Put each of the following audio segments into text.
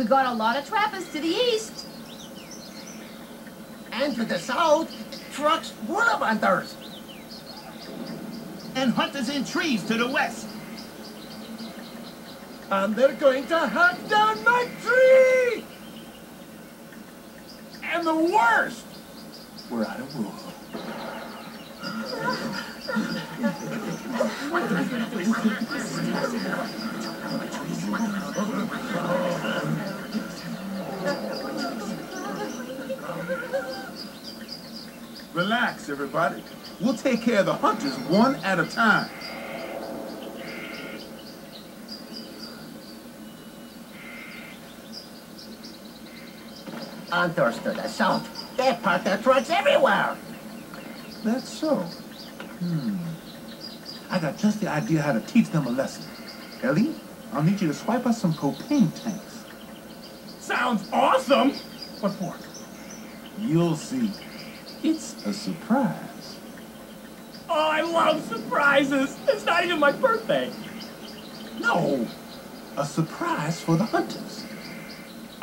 We got a lot of trappers to the east. And to the south, trucks full of hunters. And hunters in trees to the west. And they're going to hunt down my tree! And the worst! We're out of wool. Relax, everybody. We'll take care of the hunters one at a time. Hunters to the south. They park their trucks everywhere. That's so. I got just the idea how to teach them a lesson. Ellie, I'll need you to swipe us some propane tanks. Sounds awesome! What for? You'll see. It's a surprise. Oh, I love surprises! It's not even my birthday! No! A surprise for the hunters.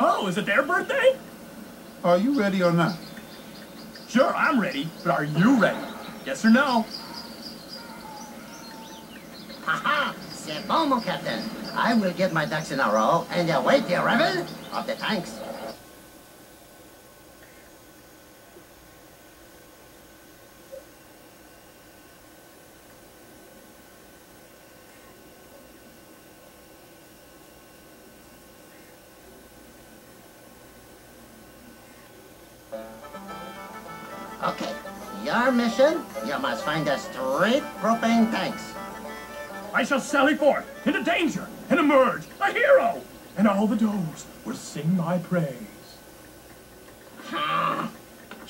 Oh, is it their birthday? Are you ready or not? Sure, I'm ready, but are you ready? Yes or no? Ha-ha! C'est bon, mon captain. I will get my ducks in a row and await the arrival of the tanks. Okay, your mission, you must find us 3 propane tanks. I shall sally forth into danger and emerge a hero, and all the does will sing my praise.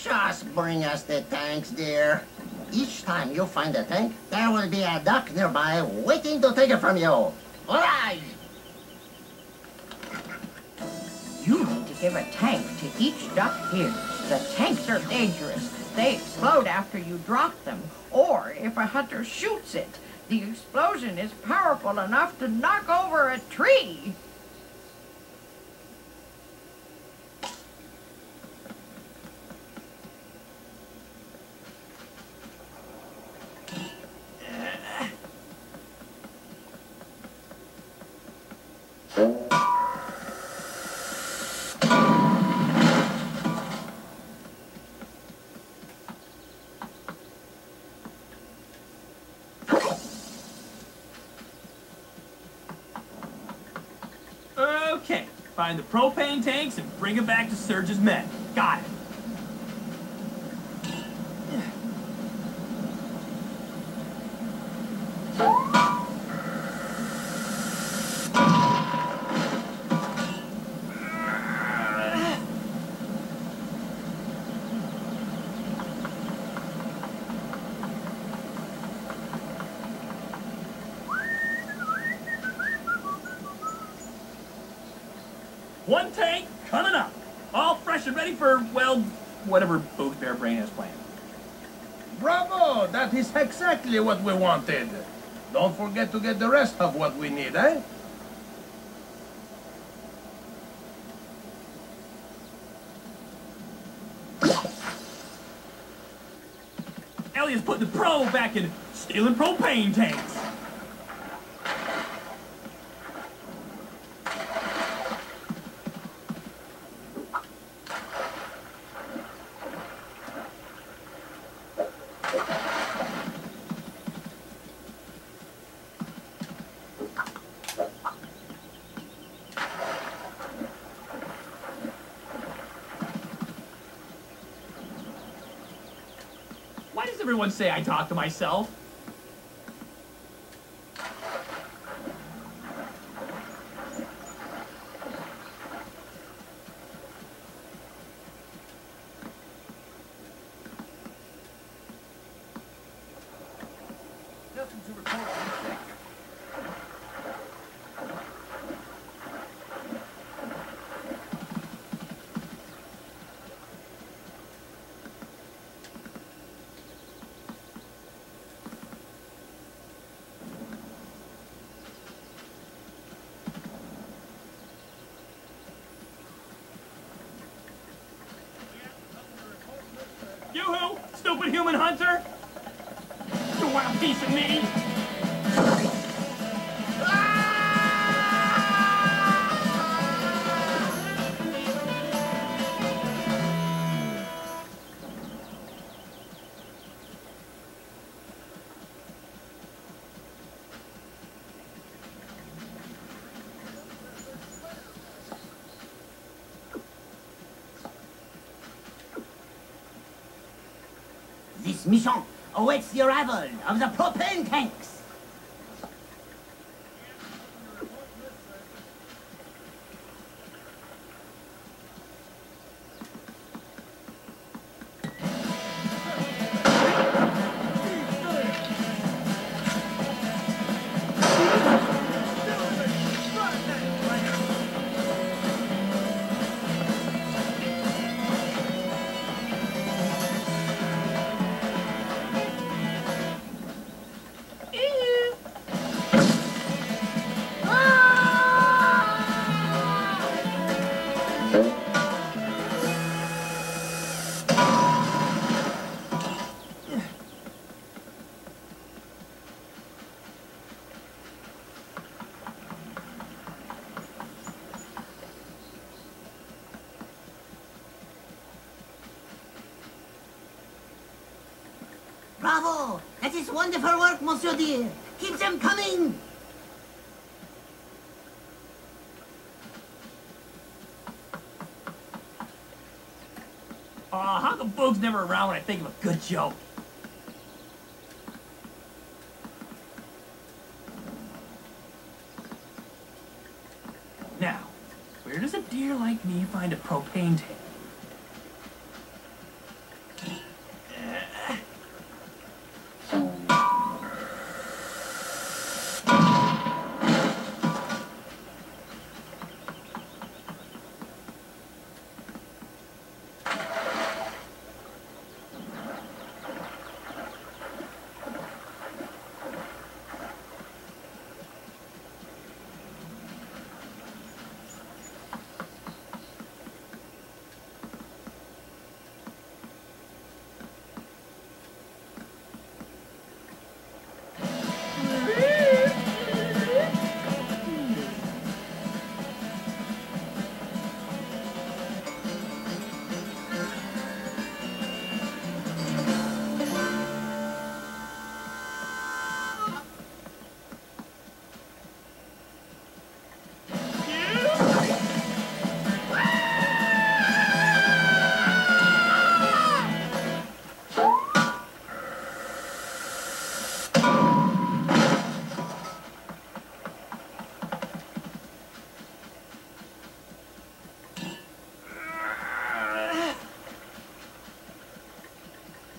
Just bring us the tanks, dear. Each time you find a tank, there will be a duck nearby waiting to take it from you. All right! You need to give a tank to each duck here. The tanks are dangerous. They explode after you drop them, or if a hunter shoots it, the explosion is powerful enough to knock over a tree. Find the propane tanks and bring it back to Surge's men. Got it. One tank coming up, all fresh and ready for, well, whatever Boog's bear brain has planned. Bravo! That is exactly what we wanted. Don't forget to get the rest of what we need, eh? Elliot's putting the pro back in stealing propane tanks. Why does everyone say I talk to myself? Nothing to report on this thing. stupid human hunter! You want a piece of me? This mission awaits the arrival of the propane tanks. Bravo! That is wonderful work, Monsieur dear! Keep them coming! Aw, how come Boog's never around when I think of a good joke? Now, where does a deer like me find a propane tank?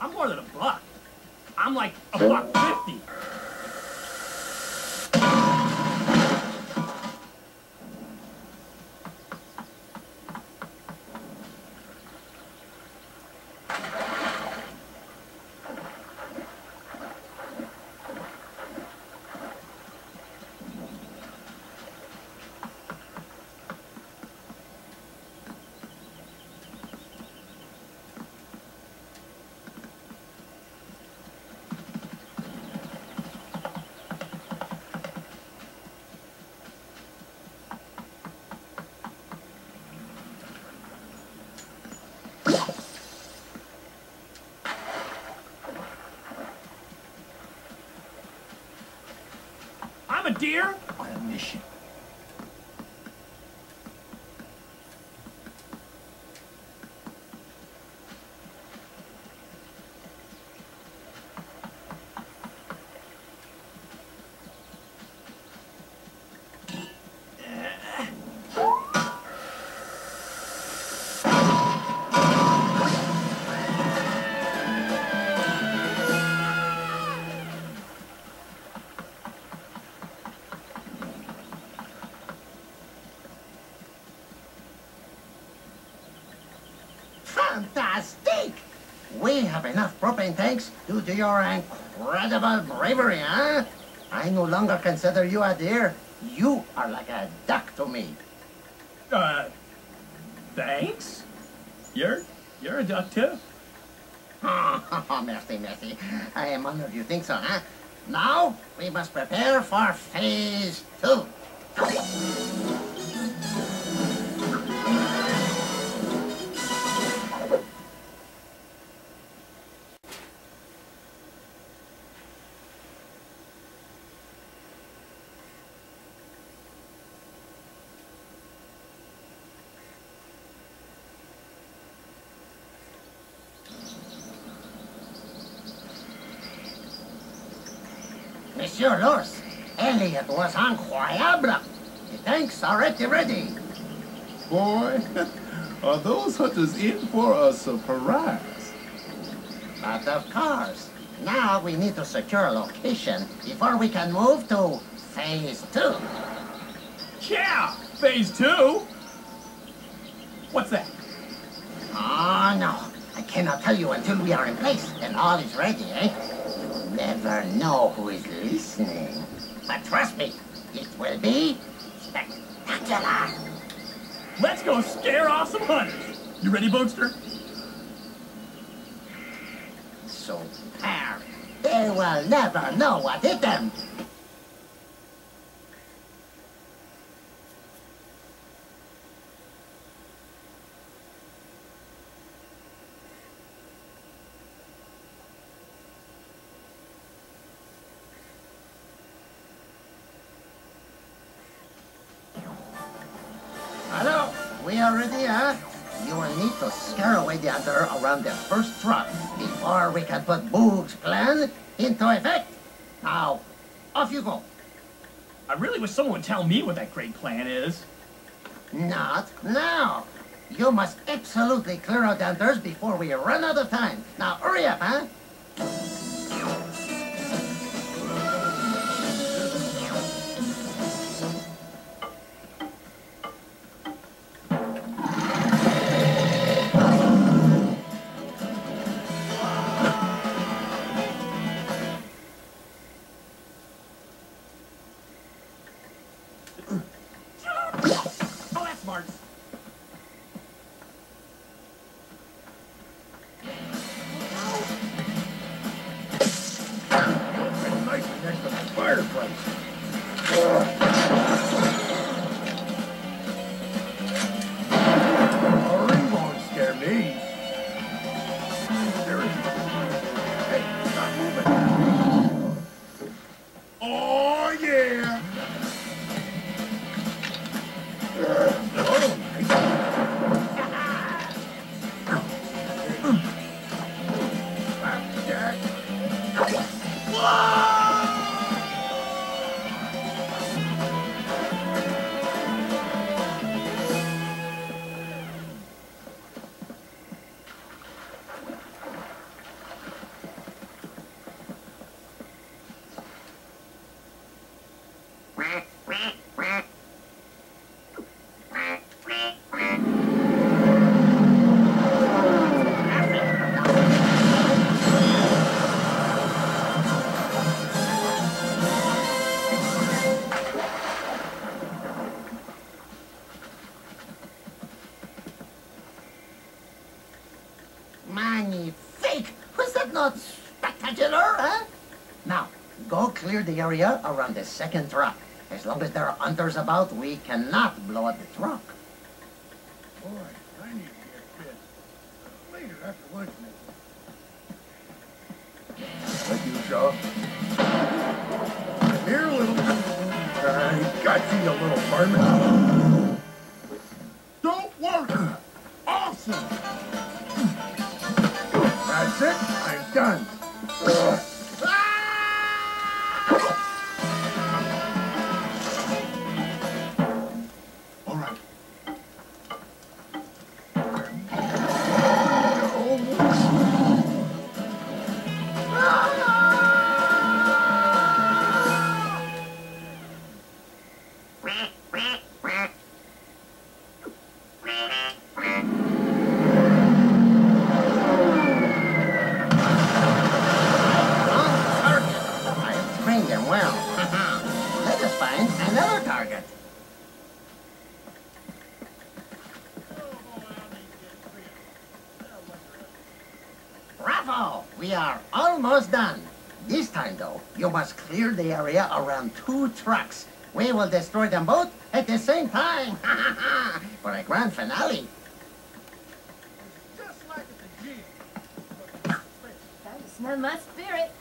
I'm more than a buck. I'm like a $1.50. A deer on a mission. Fantastic! We have enough propane tanks due to your incredible bravery, huh? I no longer consider you a deer. You are like a duck to me. Thanks? You're a duck too? Mercy, mercy. I wonder if you think so, huh? Now, we must prepare for phase two. Monsieur Lurs, Elliot was incroyable. The tanks are ready. Boy, are those hunters in for a surprise? But of course. Now we need to secure a location before we can move to phase two. Yeah, phase two? What's that? Oh, no. I cannot tell you until we are in place and all is ready, eh? Never know who is listening. But trust me, it will be spectacular. Let's go scare off some hunters. You ready, Boogster? So far, they will never know what hit them. Already, huh? You will need to scare away the hunter around the first truck before we can put Boog's plan into effect. Now, off you go. I really wish someone would tell me what that great plan is. Not now. You must absolutely clear out the hunters before we run out of time. Now, hurry up, huh? Clear the area around the second truck. As long as there are hunters about, we cannot blow up the truck. Boy, I need to get fit. Later, after lunch, maybe. Thank you, Shaw. Come here, little... I got you, you little varmint. Don't worry. Awesome. That's it. I'm done. We are almost done. This time, though, you must clear the area around 2 trucks. We will destroy them both at the same time. For a grand finale. Just like the G. That is not my spirit.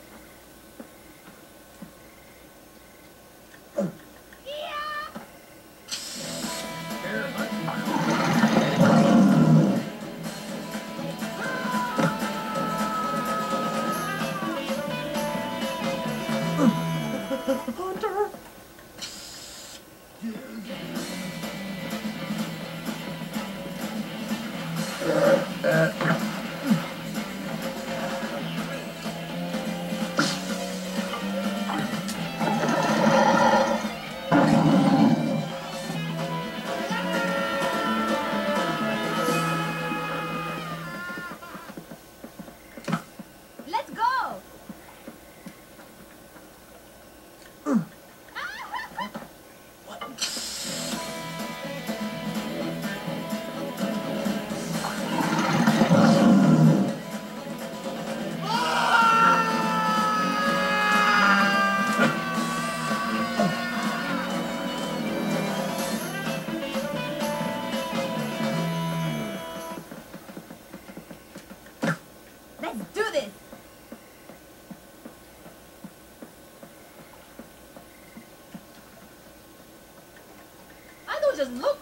Just look.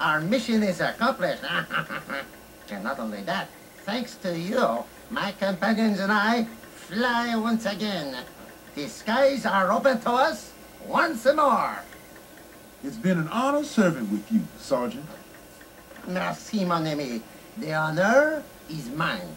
Our mission is accomplished. And not only that, thanks to you, my companions and I fly once again. The skies are open to us once more. It's been an honor serving with you, Sergeant. Merci, mon ami. The honor is mine.